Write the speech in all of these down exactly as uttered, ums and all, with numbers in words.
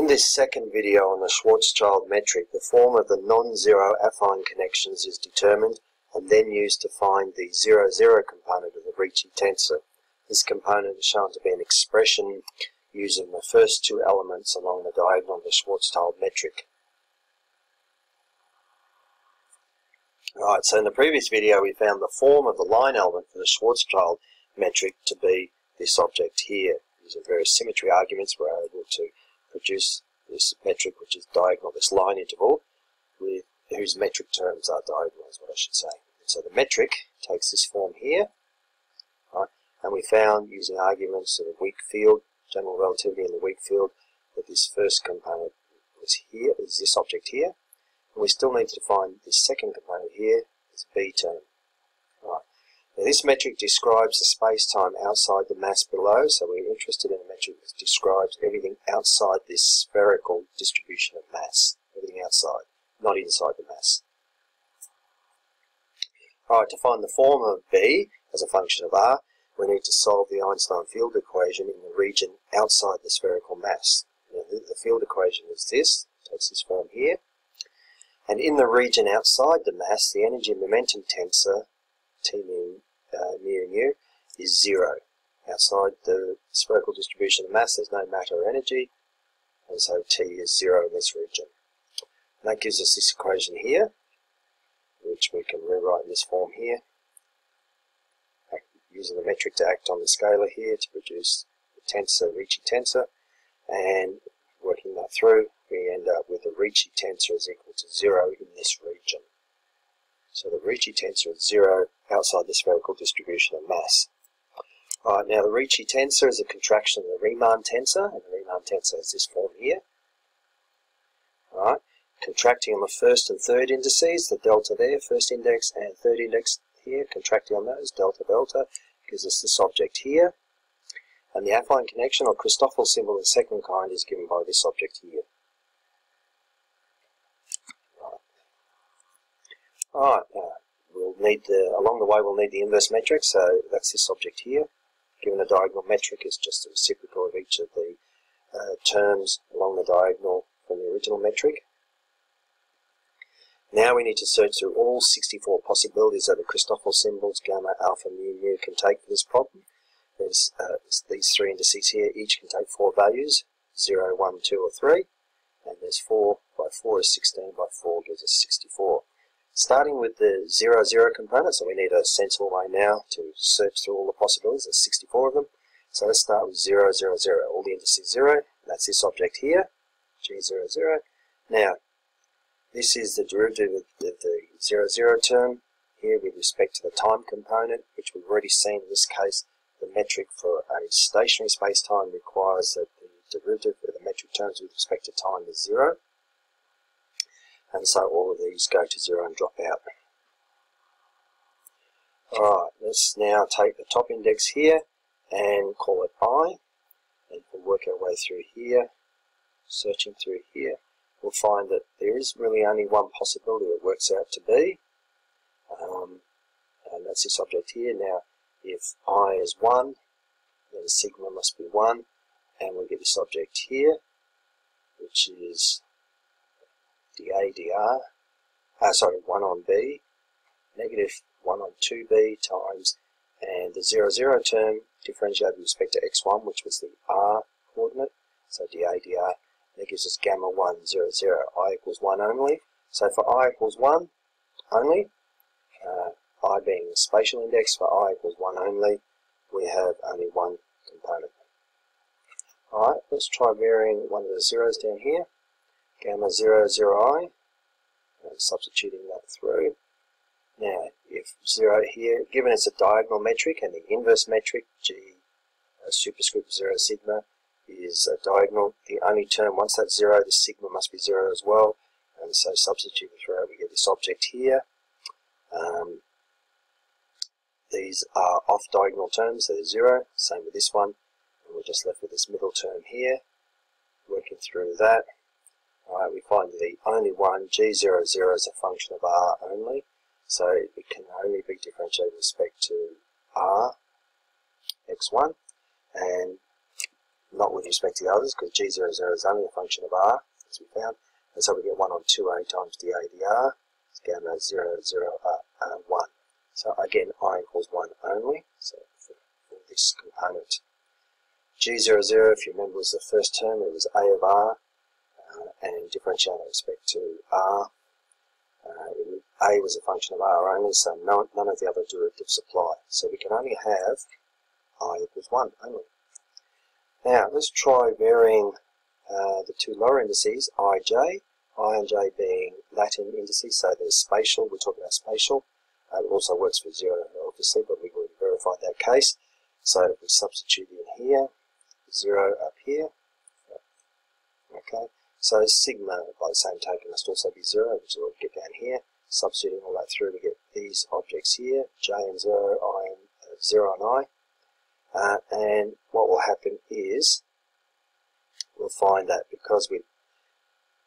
In this second video on the Schwarzschild metric, the form of the non-zero affine connections is determined and then used to find the zero zero component of the Ricci tensor. This component is shown to be an expression using the first two elements along the diagonal of the Schwarzschild metric. Alright, so in the previous video we found the form of the line element for the Schwarzschild metric to be this object here. Using various symmetry arguments we're able to produce this metric, which is diagonal, this line interval, with whose metric terms are diagonal is what I should say. And so the metric takes this form here, right, and we found using arguments of the weak field, general relativity in the weak field, that this first component is here, is this object here, and we still need to define this second component here, this B term. Right. Now this metric describes the space-time outside the mass below, so we're interested in a metric that describes everything outside this spherical distribution of mass, everything outside, not inside the mass. Alright, to find the form of B as a function of R, we need to solve the Einstein field equation in the region outside the spherical mass. Now, the field equation is this, takes this form here, and in the region outside the mass, the energy momentum tensor, T mu, uh, mu nu, is zero. Outside the spherical distribution of mass, there's no matter or energy, and so T is zero in this region. And that gives us this equation here, which we can rewrite in this form here, using the metric to act on the scalar here to produce the tensor, Ricci tensor, and working that through, we end up with the Ricci tensor is equal to zero in this region. So the Ricci tensor is zero outside the spherical distribution of mass. Alright, now the Ricci tensor is a contraction of the Riemann tensor, and the Riemann tensor has this form here. Alright. Contracting on the first and third indices, the delta there, first index and third index here, contracting on those, delta delta, gives us this object here. And the affine connection, or Christoffel symbol of the second kind, is given by this object here. Right. Alright, now we'll need the, along the way we'll need the inverse metric, so that's this object here. Given a diagonal metric, it's just the reciprocal of each of the uh, terms along the diagonal from the original metric. Now we need to search through all sixty-four possibilities that the Christoffel symbols, gamma, alpha, mu, nu can take for this problem. There's uh, these three indices here, each can take four values, zero, one, two or three, and there's four by four is sixteen, by four gives us sixty-four. Starting with the zero, zero component, so we need a sensible way now to search through all the possibilities, there's sixty-four of them. So let's start with zero, zero, zero, all the indices zero, and that's this object here, G zero, zero. Now, this is the derivative of the zero, zero term here with respect to the time component, which we've already seen in this case. The metric for a stationary space-time requires that the derivative of the metric terms with respect to time is zero. And so all of these go to zero and drop out. Alright, let's now take the top index here and call it I. And we'll work our way through here, searching through here. We'll find that there is really only one possibility that works out to be, um, and that's this object here. Now, if I is one, then sigma must be one, and we'll get this object here, which is dA dr, uh, sorry, one on B, negative one on two B times, and the zero, zero term differentiated with respect to x one, which was the r coordinate, so dA dr. That gives us gamma one, zero, zero, I equals one only. So for I equals one only, uh, I being the spatial index, for I equals one only, we have only one component. Alright, let's try varying one of the zeros down here. Gamma zero, zero, I, and substituting that through. Now, if zero here, given it's a diagonal metric and the inverse metric, G uh, superscript zero sigma, is a diagonal. The only term, once that's zero, the sigma must be zero as well, and so substituting through, we get this object here. Um, these are off-diagonal terms, so they're zero, same with this one, and we're just left with this middle term here, working through that. Alright, we find the only one, G zero zero, is a function of R only, so it can only be differentiated with respect to R, x one, and not with respect to the others, because G zero zero is only a function of R, as we found, and so we get one on two A times the A D R, it's down to zero, zero, R, one. So again, I equals one only, so for, for this component. G zero zero, if you remember, was the first term, it was A of R, uh, and differentiating with respect to R. Uh, A was a function of R only, so no, none of the other derivatives apply. So we can only have I equals one only. Now, let's try varying uh, the two lower indices, I J, I and J being Latin indices, so there's spatial, we'll talk about spatial. Uh, it also works for zero, obviously, but we've already verified that case. So if we substitute in here, zero up here, okay. So sigma, by the same token, must also be zero, which is what we get down here. Substituting all that through, we get these objects here, J and zero, I and uh, zero and I. Uh, and what will happen is we'll find that because we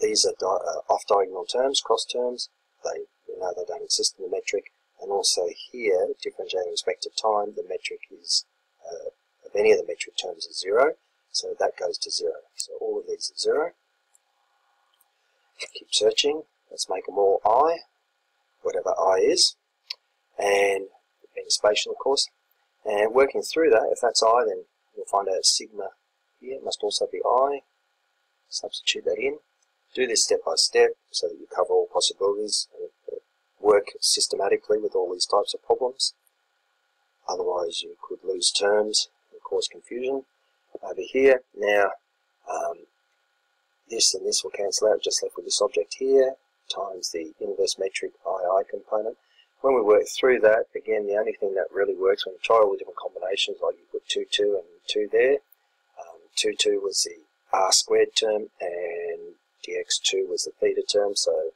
these are di uh, off-diagonal terms, cross terms, they we know they don't exist in the metric, and also here, differentiating with respect to time, the metric is uh, of any of the metric terms is zero, so that goes to zero. So all of these are zero. Keep searching. Let's make them all I, whatever I is, and being spatial, of course. And working through that, if that's I, then we'll find out sigma here must also be I. Substitute that in. Do this step by step so that you cover all possibilities and work systematically with all these types of problems. Otherwise, you could lose terms and cause confusion. Over here, now, um, this and this will cancel out. Just left with this object here times the inverse metric I I component. When we work through that, again, the only thing that really works when you try all the different combinations, like you put two, two and two there, um, two, two was the r squared term and d x two was the theta term, so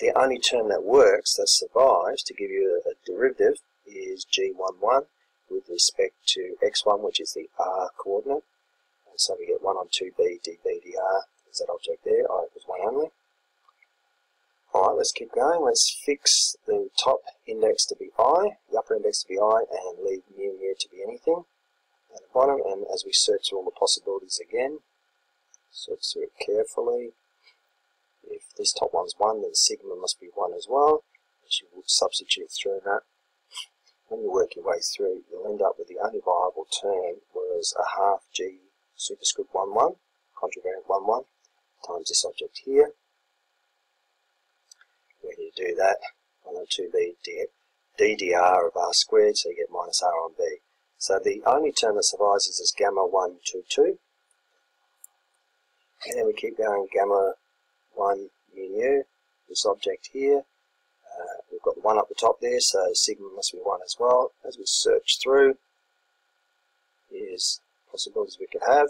the only term that works, that survives to give you a, a derivative is g one one with respect to x one, which is the r coordinate, and so we get one on two b, db, dr, is that object there, I equals one only. Alright, let's keep going. Let's fix the top index to be I, the upper index to be I, and leave mu mu to be anything at the bottom. And as we search through all the possibilities again, search through it carefully. If this top one's one, then sigma must be one as well, which you would substitute through that. When you work your way through, you'll end up with the only viable term, whereas a half g superscript one, one, contravariant one, one, times this object here. When you do that, one on two b ddr of r squared, so you get minus r on b. So the only term that survives is this gamma one, two, two. And then we keep going gamma one mu nu, this object here. Uh, we've got the one up the top there, so sigma must be one as well. As we search through, here's possibilities we could have.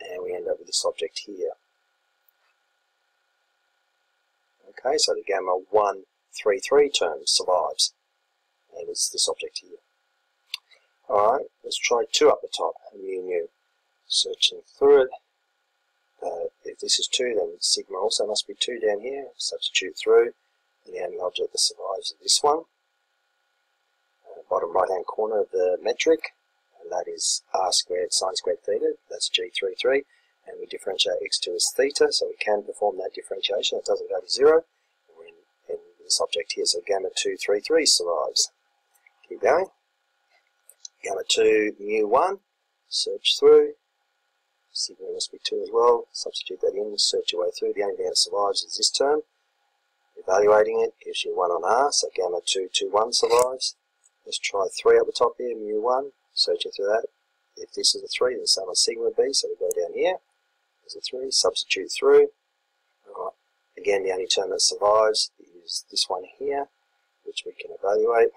And we end up with this object here. Okay, so the gamma one, three, three term survives, and it's this object here. Alright, let's try two up the top, mu nu. Searching through it, uh, if this is two, then sigma also must be two down here. Substitute through, and the only object that survives is this one, uh, bottom right hand corner of the metric, and that is r squared sine squared theta, that's g three three. And we differentiate x two as theta, so we can perform that differentiation. It doesn't go to zero. We're in, in this object here, so gamma two, three, three survives. Keep going. Gamma two, mu one. Search through. Sigma must be two as well. Substitute that in. Search your way through. The only thing that survives is this term. Evaluating it gives you one on r, so gamma two, two, one survives. Let's try three up the top here, mu one. Searching through that. If this is a three, then same on sigma b, so we go down here. There's a three, substitute through. Alright, again, the only term that survives is this one here, which we can evaluate.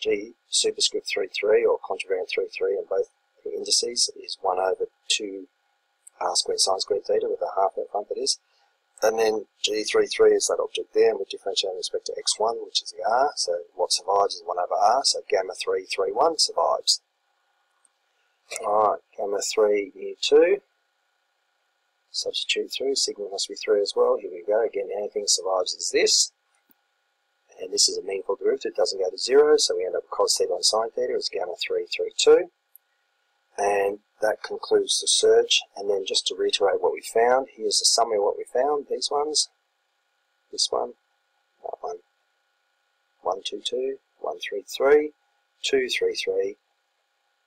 G superscript three, three or contravariant three, three in both the indices is one over two r squared sine squared theta with a half out front that is. And then G three, three is that object there, and we differentiate with respect to x one, which is the r. So what survives is one over r, so gamma three, three, one survives. Alright, gamma three, mu two. Substitute through, sigma must be three as well. Here we go, again, the only thing that survives is this. And this is a meaningful derivative, it doesn't go to zero, so we end up with cos theta and sine theta, it's gamma three, three, two. And that concludes the search. And then just to reiterate what we found, here's a summary of what we found. These ones, this one, that one, one two two, one three three, two three three,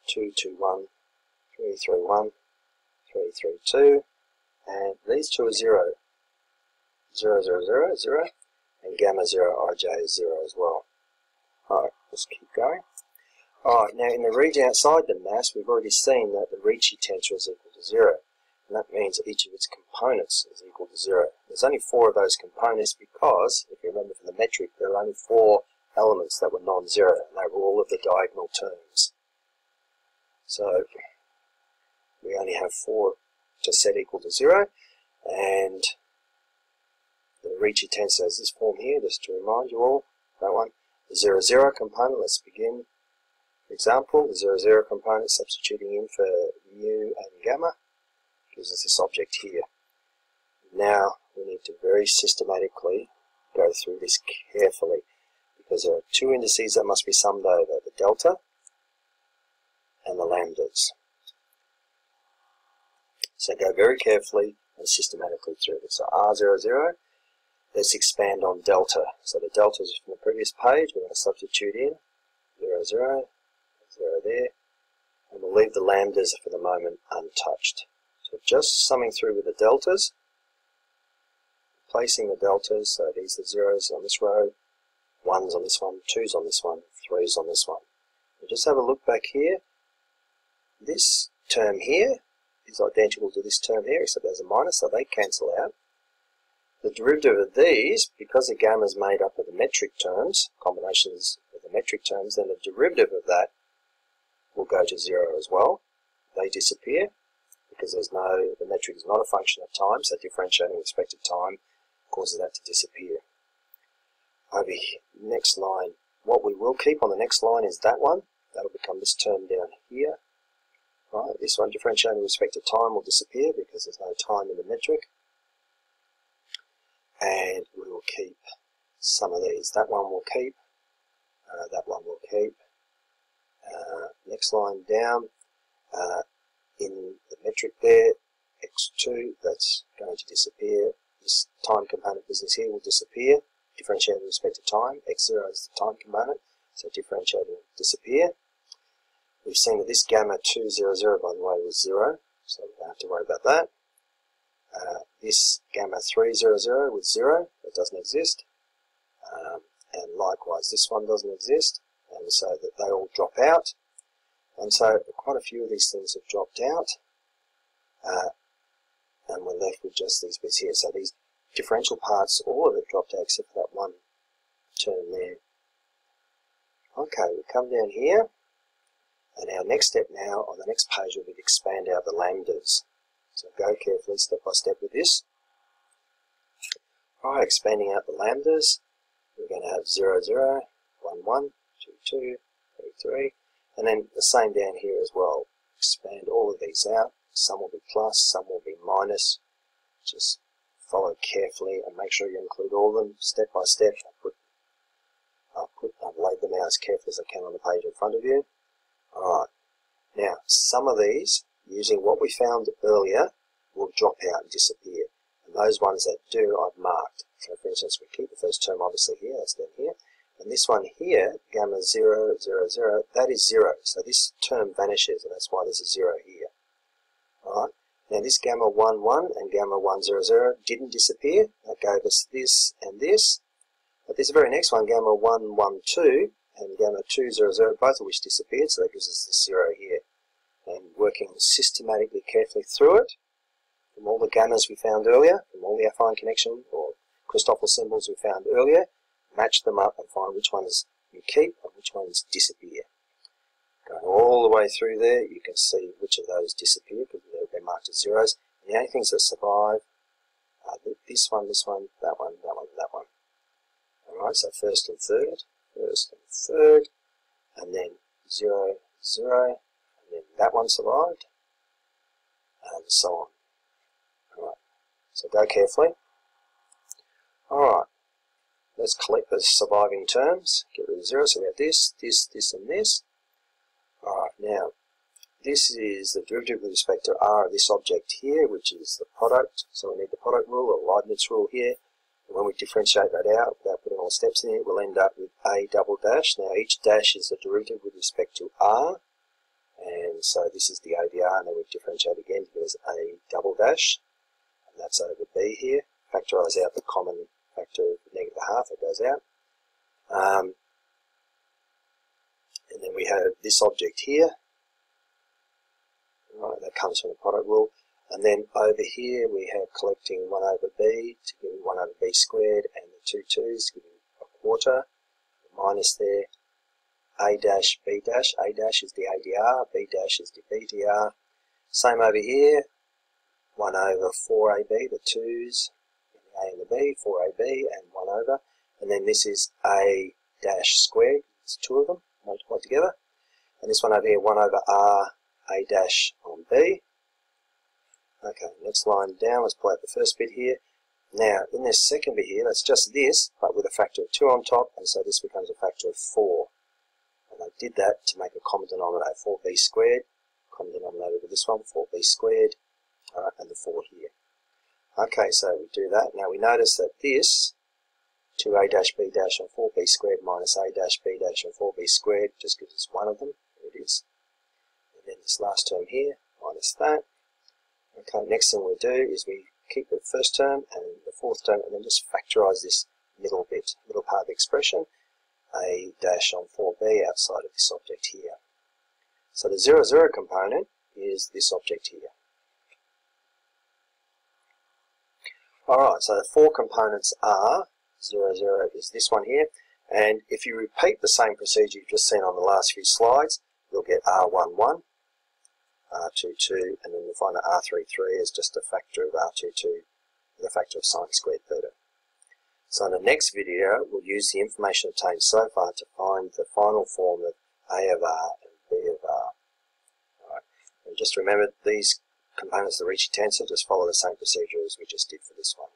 two two one, three three one, three three two, and these two are zero. zero, zero, zero, zero, and gamma zero, I J is zero as well. Alright, let's keep going. Alright, now in the region outside the mass, we've already seen that the Ricci tensor is equal to zero, and that means that each of its components is equal to zero. There's only four of those components because, if you remember from the metric, there are only four elements that were non-zero, and they were all of the diagonal terms. So, we only have four to set equal to zero, and the Ricci tensor has this form here, just to remind you all, that one. The zero, zero component, let's begin. For example, the zero, zero component, substituting in for mu and gamma, gives us this object here. Now, we need to very systematically go through this carefully, because there are two indices that must be summed over, the delta and the lambdas. So go very carefully and systematically through this. So R zero, zero. Let's expand on delta. So the delta is from the previous page. We're going to substitute in zero, zero, zero there. And we'll leave the lambdas for the moment untouched. So just summing through with the deltas. Placing the deltas. So these are zeros on this row. Ones on this one. Twos on this one. Threes on this one. We'll just have a look back here. This term here is identical to this term here, except there's a minus, so they cancel out. The derivative of these, because the gamma is made up of the metric terms, combinations of the metric terms, then the derivative of that will go to zero as well. They disappear because there's no, the metric is not a function of time, so differentiating respect to time causes that to disappear. Over here, next line, what we will keep on the next line is that one. That'll become this term down here. Right, this one, differentiating respect to time, will disappear because there's no time in the metric. And we will keep some of these. That one will keep. Uh, that one will keep. Uh, next line down. Uh, in the metric there, x two, that's going to disappear. This time component business here will disappear. Differentiating with respect to time. x zero is the time component, so differentiating will disappear. We've seen that this gamma two, zero, zero, by the way, was zero, so we don't have to worry about that. Uh, this gamma three, zero, zero with zero, that doesn't exist, um, and likewise this one doesn't exist, and so that they all drop out, and so quite a few of these things have dropped out, uh, and we're left with just these bits here. So these differential parts, all of it dropped out except for that one term there. Okay, we come down here, and our next step now on the next page will be to expand out the lambdas. So go carefully step by step with this. Alright, expanding out the lambdas, we're going to have zero, zero, one, one, two, two, three, three, and then the same down here as well. Expand all of these out. Some will be plus, some will be minus. Just follow carefully and make sure you include all of them step by step. I've, put, I've, put, I've laid them out as carefully as I can on the page in front of you. Alright, now some of these, using what we found earlier, will drop out and disappear. And those ones that do, I've marked. So for instance, we keep the first term obviously here, that's down here. And this one here, gamma zero, zero, zero, that is zero. So this term vanishes, and that's why there's a zero here. Alright, now this gamma one, one and gamma one, zero, zero didn't disappear. That gave us this and this. But this very next one, gamma one, one, two, and gamma two, zero, zero, both of which disappeared, so that gives us the zero here. And working systematically carefully through it, from all the gammas we found earlier, from all the affine connection or Christoffel symbols we found earlier, match them up and find which ones you keep and which ones disappear. Going all the way through there, you can see which of those disappear because they're marked as zeros. And the only things that survive are this one, this one, that one, that one, that one. Alright, so first and third. First and third, and then zero, zero, and then that one survived, and so on. Alright, so go carefully. Alright, let's collect the surviving terms, get rid of zero, so we have this, this, this, and this. Alright, now, This is the derivative with respect to r of this object here, which is the product. So we need the product rule, or Leibniz rule here. And when we differentiate that out, without putting all the steps in it, we'll end up with a double dash. Now each dash is the derivative with respect to r. And so this is the A D R, and then we differentiate again to give us a double dash. And that's over b here. Factorise out the common factor of negative half, that goes out. Um, and then we have this object here. Right, that comes from the product rule. And then over here we have collecting one over b to give you one over b squared, and the two twos to give you a quarter, minus there, a dash, b dash. A dash is the A D R, b dash is the B D R. Same over here, one over four A B, the twos, the a and the b, four A B, and one over. And then this is a dash squared, it's two of them, multiplied together. And this one over here, one over r, a dash on b. Okay, next line down, let's pull out the first bit here. Now, in this second bit here, that's just this, but with a factor of two on top, and so this becomes a factor of four. And I did that to make a common denominator, four b squared, common denominator with this one, four b squared, all right, and the four here. Okay, so we do that. Now we notice that this, two a dash b dash on four b squared minus a dash b dash on four b squared, just gives us one of them, there it is. And then this last term here, minus that. Okay, next thing we do is we keep the first term and the fourth term, and then just factorise this middle bit, middle part of the expression, a dash on four b outside of this object here. So the zero, zero component is this object here. Alright, so the four components are, zero, zero is this one here, and if you repeat the same procedure you've just seen on the last few slides, you'll get r one one, r two two, and then you'll find that r three three is just a factor of r two two with a factor of sine squared theta. So in the next video, we'll use the information obtained so far to find the final form of a of r and b of r. All right. And just remember, these components of the Ricci tensor just follow the same procedure as we just did for this one.